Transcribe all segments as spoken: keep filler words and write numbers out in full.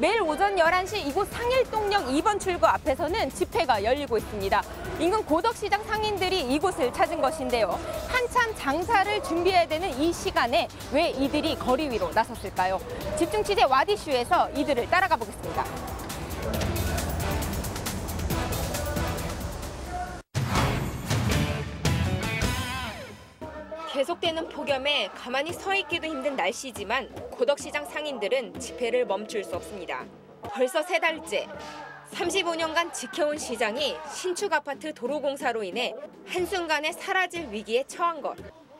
매일 오전 열한 시 이곳 상일동역 이 번 출구 앞에서는 집회가 열리고 있습니다. 인근 고덕시장 상인들이 이곳을 찾은 것인데요. 한참 장사를 준비해야 되는 이 시간에 왜 이들이 거리 위로 나섰을까요? 집중 취재 왓이슈에서 이들을 따라가 보겠습니다. 계속되는 폭염에 가만히 서 있기도 힘든 날씨지만 고덕시장 상인들은 집회를 멈출 수 없습니다. 벌써 세 달째. 삼십오 년간 지켜온 시장이 신축 아파트 도로 공사로 인해 한순간에 사라질 위기에 처한 것.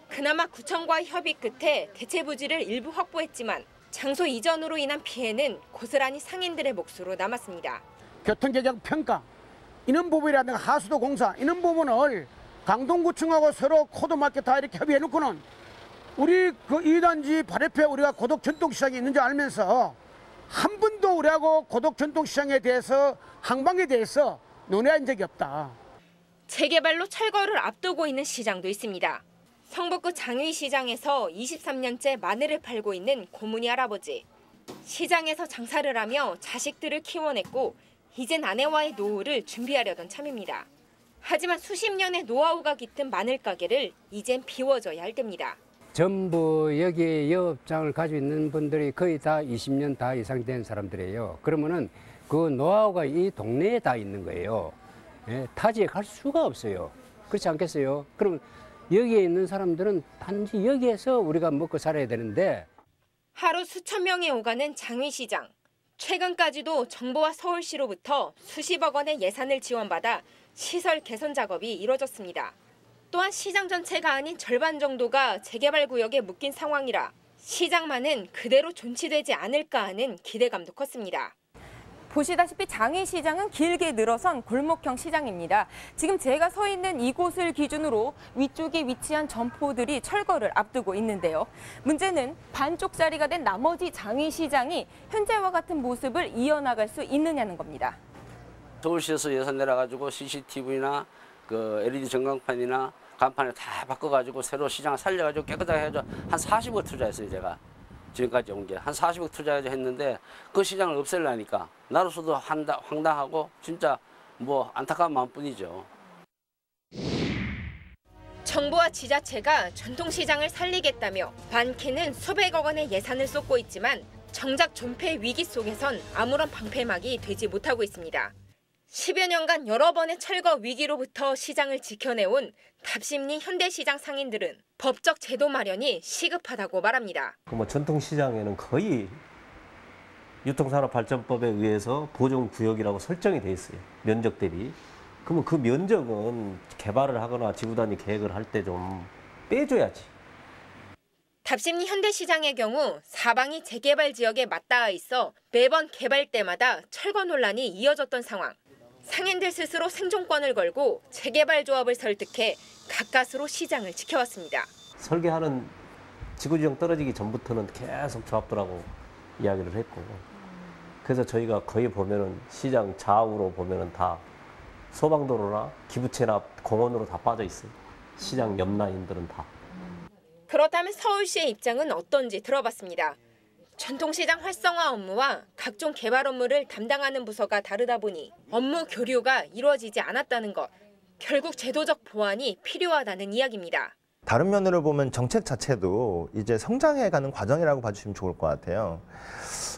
그나마 구청과 협의 끝에 대체 부지를 일부 확보했지만 장소 이전으로 인한 피해는 고스란히 상인들의 몫으로 남았습니다. 교통개혁 평가, 이런 부분이라든가 하수도 공사, 이런 부분을 강동구청하고 서로 코드 맞게 다 이렇게 협의해놓고는 우리 그 이단지 발해표에 우리가 고덕전통시장이 있는지 알면서 한 번도 우리하고 고덕전통시장에 대해서 항방에 대해서 논의한 적이 없다. 재개발로 철거를 앞두고 있는 시장도 있습니다. 성북구 장위시장에서 이십삼 년째 마늘을 팔고 있는 고문희 할아버지. 시장에서 장사를 하며 자식들을 키워냈고 이젠 아내와의 노후를 준비하려던 참입니다. 하지만 수십 년의 노하우가 깃든 마늘 가게를 이젠 비워줘야 할 때입니다. 전부 여기 영업장을 가지고 있는 분들이 거의 다 이십 년 다 이상 된 사람들이에요. 그러면은 그 노하우가 이 동네에 다 있는 거예요. 예, 타지에 갈 수가 없어요. 그렇지 않겠어요? 그럼 여기에 있는 사람들은 단지 여기에서 우리가 먹고 살아야 되는데. 하루 수천 명이 오가는 장위시장. 최근까지도 정부와 서울시로부터 수십억 원의 예산을 지원받아 시설 개선 작업이 이뤄졌습니다. 또한 시장 전체가 아닌 절반 정도가 재개발 구역에 묶인 상황이라 시장만은 그대로 존치되지 않을까 하는 기대감도 컸습니다. 보시다시피 장위시장은 길게 늘어선 골목형 시장입니다. 지금 제가 서 있는 이곳을 기준으로 위쪽에 위치한 점포들이 철거를 앞두고 있는데요. 문제는 반쪽짜리가 된 나머지 장위시장이 현재와 같은 모습을 이어나갈 수 있느냐는 겁니다. 서울시에서 예산 내려가지고 씨씨티비나 그 엘이디 전광판이나 간판을 다 바꿔가지고 새로 시장을 살려가지고 깨끗하게 해서 한 사십억 투자했어요. 제가 지금까지 온 게 한 사십억 투자해서 했는데 그 시장을 없애려니까 나로서도 황당하고 진짜 뭐 안타까운 마음뿐이죠. 정부와 지자체가 전통시장을 살리겠다며 많게는 수백억 원의 예산을 쏟고 있지만 정작 존폐 위기 속에선 아무런 방패막이 되지 못하고 있습니다. 십여 년간 여러 번의 철거 위기로부터 시장을 지켜내온 답십리현대시장 상인들은 법적 제도 마련이 시급하다고 말합니다. 그 뭐 전통시장에는 거의 유통산업발전법에 의해서 보존구역이라고 설정이 돼 있어요. 면적 대비. 그러면 그 면적은 개발을 하거나 지구단위 계획을 할 때 좀 빼줘야지. 답십리현대시장의 경우 사방이 재개발 지역에 맞닿아 있어 매번 개발 때마다 철거 논란이 이어졌던 상황. 상인들 스스로 생존권을 걸고 재개발 조합을 설득해 가까스로 시장을 지켜왔습니다. 설계하는 지구지정 떨어지기 전부터는 계속 조합들하고 이야기를 했고, 그래서 저희가 거의 보면은 시장 좌우로 보면은 다 소방도로나 기부채나 공원으로 다 빠져 있어요. 시장 옆 라인들은 다. 그렇다면 서울시의 입장은 어떤지 들어봤습니다. 전통시장 활성화 업무와 각종 개발 업무를 담당하는 부서가 다르다 보니 업무 교류가 이루어지지 않았다는 것. 결국 제도적 보완이 필요하다는 이야기입니다. 다른 면으로 보면 정책 자체도 이제 성장해가는 과정이라고 봐주시면 좋을 것 같아요.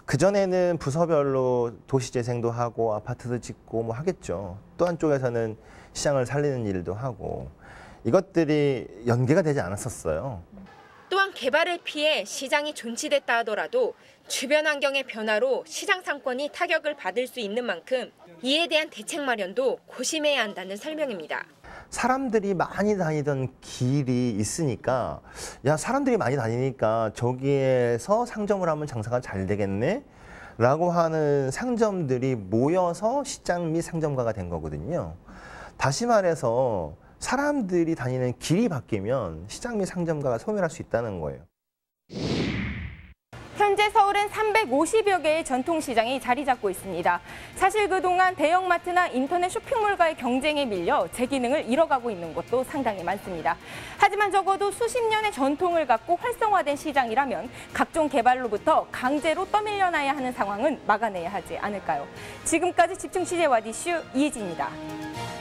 그전에는 부서별로 도시재생도 하고 아파트도 짓고 뭐 하겠죠. 또 한쪽에서는 시장을 살리는 일도 하고 이것들이 연계가 되지 않았었어요. 또한 개발을 피해 시장이 존치됐다 하더라도 주변 환경의 변화로 시장 상권이 타격을 받을 수 있는 만큼 이에 대한 대책 마련도 고심해야 한다는 설명입니다. 사람들이 많이 다니던 길이 있으니까 야 사람들이 많이 다니니까 저기에서 상점을 하면 장사가 잘 되겠네 라고 하는 상점들이 모여서 시장 및 상점가가 된 거거든요. 다시 말해서 사람들이 다니는 길이 바뀌면 시장 및 상점가가 소멸할 수 있다는 거예요. 현재 서울 서울엔 삼백오십여 개의 전통시장이 자리 잡고 있습니다. 사실 그동안 대형마트나 인터넷 쇼핑몰과의 경쟁에 밀려 제 기능을 잃어가고 있는 곳도 상당히 많습니다. 하지만 적어도 수십 년의 전통을 갖고 활성화된 시장이라면 각종 개발로부터 강제로 떠밀려나야 하는 상황은 막아내야 하지 않을까요? 지금까지 집중 취재 왓이슈 이혜진입니다.